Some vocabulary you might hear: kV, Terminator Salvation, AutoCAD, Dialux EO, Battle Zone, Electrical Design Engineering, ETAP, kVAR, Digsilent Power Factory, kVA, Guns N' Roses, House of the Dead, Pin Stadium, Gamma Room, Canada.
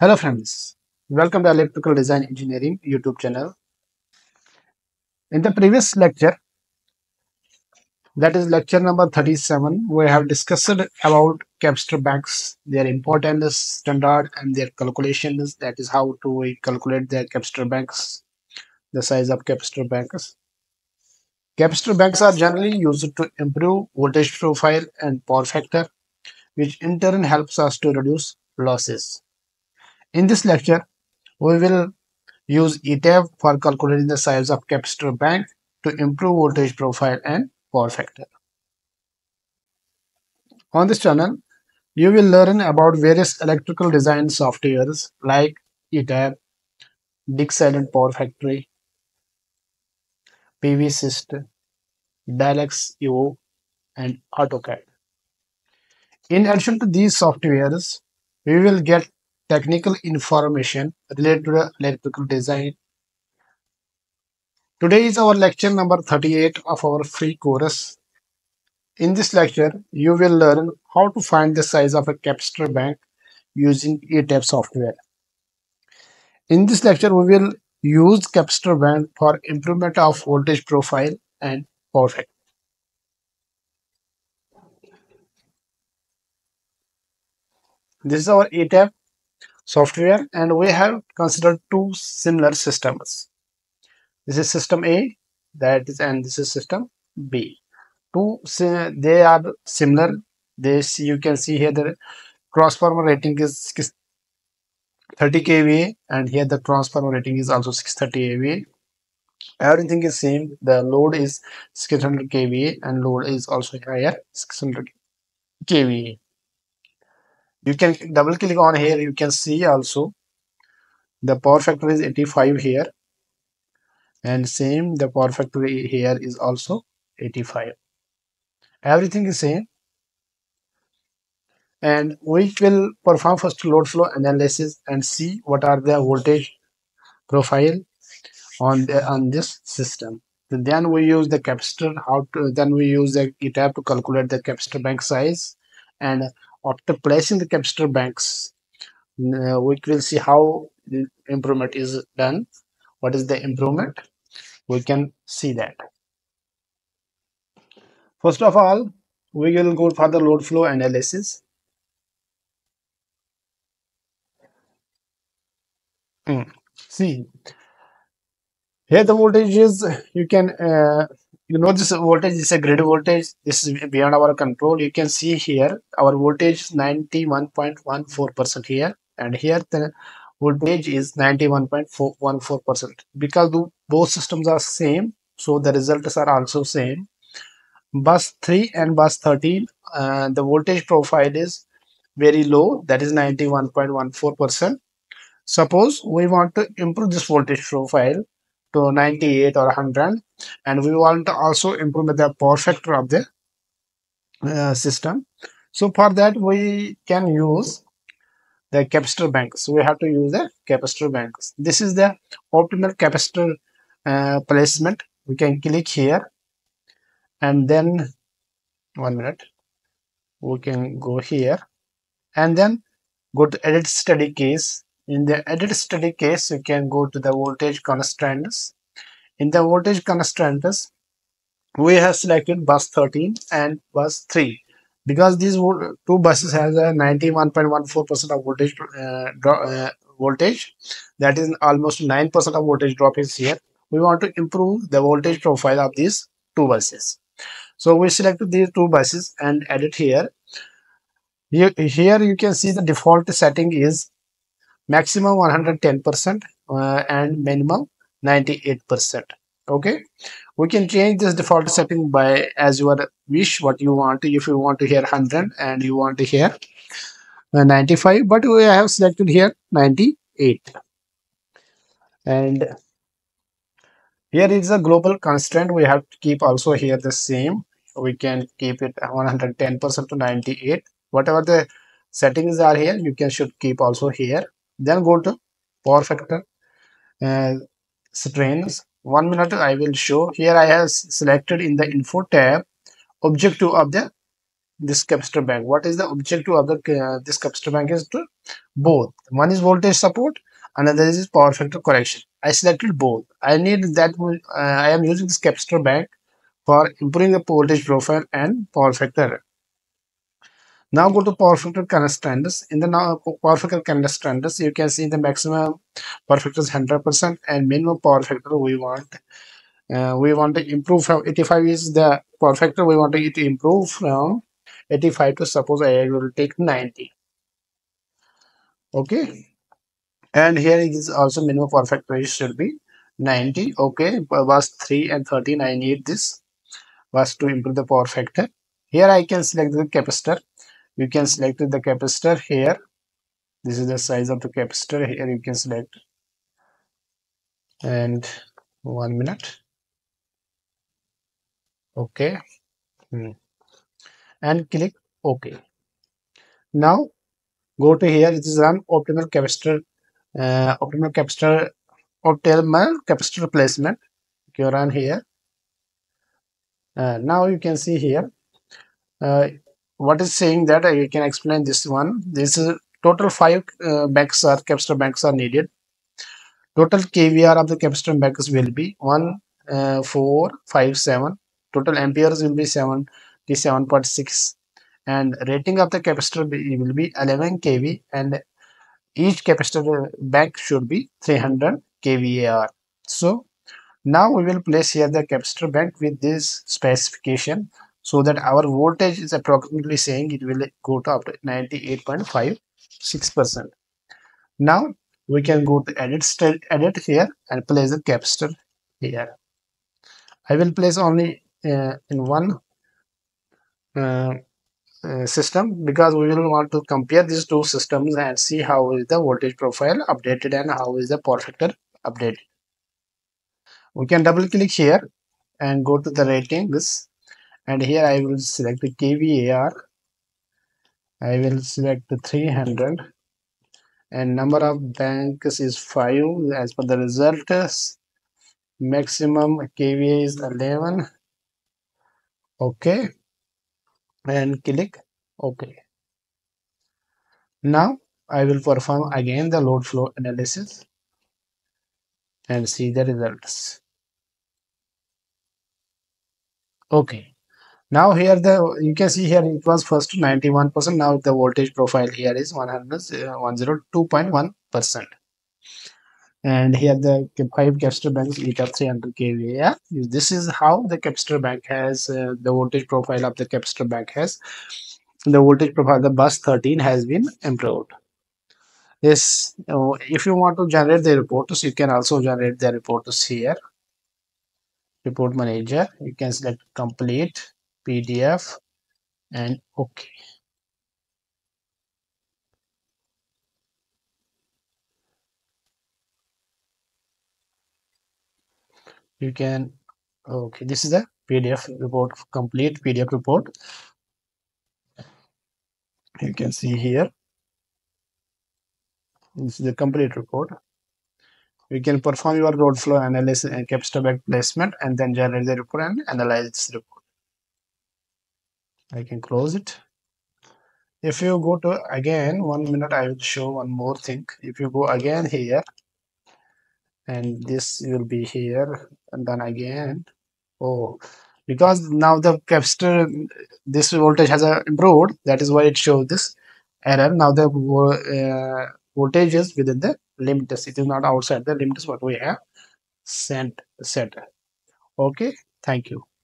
Hello friends, welcome to Electrical Design Engineering YouTube channel. In the previous lecture, that is lecture number 37, we have discussed about capacitor banks, their importance, standard and their calculations, that is how to calculate their capacitor banks, the size of capacitor banks. Capacitor banks are generally used to improve voltage profile and power factor, which in turn helps us to reduce losses. In this lecture, we will use ETAP for calculating the size of capacitor bank to improve voltage profile and power factor. On this channel, you will learn about various electrical design softwares like ETAP, Digsilent Power Factory, PV System, Dialux EO, and AutoCAD. In addition to these softwares, we will get technical information related to electrical design. Today is our lecture number 38 of our free course. In this lecture, you will learn how to find the size of a capacitor bank using ETAP software. In this lecture, we will use capacitor bank for improvement of voltage profile and power factor. This is our ETAP software, and we have considered two similar systems. This is system A, and this is system B. They are similar. You can see here the transformer rating is 30 kVA, and here the transformer rating is also 630 kVA. Everything is same. The load is 600 kVA, and load is also higher, 600 kVA. You can double click on here, you can see also the power factor is 85 here, and same the power factor here is also 85. Everything is same, and we will perform first load flow analysis and see what are the voltage profile on this system. Then we use the capacitor. Then we use the ETAP to calculate the capacitor bank size, and after placing the capacitor banks, we will see how the improvement is done. What is the improvement? We can see that. First of all, we will go for the load flow analysis. See, here the voltage is, you can this voltage is a grid voltage. This is beyond our control. You can see here our voltage is 91.14% here, and here the voltage is 91.414%. Because both systems are same, so the results are also same. Bus 3 and bus 13, the voltage profile is very low, that is 91.14%. Suppose we want to improve this voltage profile to 98 or 100, and we want to also improve the power factor of the system. So for that, we can use the capacitor banks. We have to use the capacitor banks. This is the optimal capacitor placement. We can click here, and then we can go here and then go to edit study case. In the edit study case, you can go to the voltage constraints. In the voltage constraints, we have selected bus 13 and bus 3, because these two buses has a 91.14% of voltage voltage, that is almost 9% of voltage drop is here. We want to improve the voltage profile of these two buses, so we selected these two buses and edit here. Here you can see the default setting is maximum 110% and minimum 98%. Okay, we can change this default setting by as your wish, what you want. If you want to hear 100 and you want to hear 95, but we have selected here 98. And here is a global constraint. We have to keep also here the same. We can keep it 110% to 98. Whatever the settings are here, you can should keep also here. Then go to power factor strains. 1 minute I will show. Here I have selected in the info tab objective of the this capacitor bank. What is the objective of the this capacitor bank is to both. One is voltage support, another is power factor correction. I selected both. I need that. I am using this capacitor bank for improving the voltage profile and power factor. Now go to power factor constraints. In the now power factor constraints, you can see the maximum power factor is 100% and minimum power factor we want. We want to improve from 85 is the power factor. We want it to improve from 85 to, suppose I will take 90. Okay, and here is also minimum power factor should be 90. Okay, bus 3 and 13 I need this bus to improve the power factor. Here I can select the capacitor. You can select the capacitor here. This is the size of the capacitor. Here you can select, and 1 minute. Okay, and click OK. Now go to here. It is an optimal capacitor placement. You run here. Now you can see here what is saying that you can explain this one. This is total 5 banks are capacitor banks are needed. Total kVAR of the capacitor banks will be 1,457. Total amperes will be 77.6, and rating of the capacitor will be 11 kV, and each capacitor bank should be 300 kVAR. So now we will place here the capacitor bank with this specification, so that our voltage is approximately saying it will go to up to 98.56%. Now we can go to edit here and place the capacitor here. I will place only in one system, because we will want to compare these two systems and see how is the voltage profile updated and how is the power factor updated. We can double click here and go to the ratings, and here I will select the kVAR. I will select the 300, and number of banks is 5 as per the results. Maximum kVA is 11. Okay, and click OK. Now I will perform again the load flow analysis and see the results. Okay, now here you can see here it was first 91%. Now the voltage profile here is 102.1%, and here the 5 capacitor banks each of 300 kVAR. This is how the capacitor bank has the voltage profile of the capacitor bank has. The voltage profile of the bus 13 has been improved. Yes, if you want to generate the reports, you can also generate the reports here. Report manager, you can select complete PDF and OK. You can, okay, this is the PDF report, complete PDF report. You can see here, this is the complete report. You can perform your load flow analysis and capacitor bank placement, and then generate the report and analyze this report. I can close it. If you go to again 1 minute, I will show one more thing. If you go again here, and this will be here, and then again, oh, because now the capacitor, this voltage has improved, that is why it shows this error. Now the voltage is within the limits, it is not outside the limits what we have set. Okay, thank you.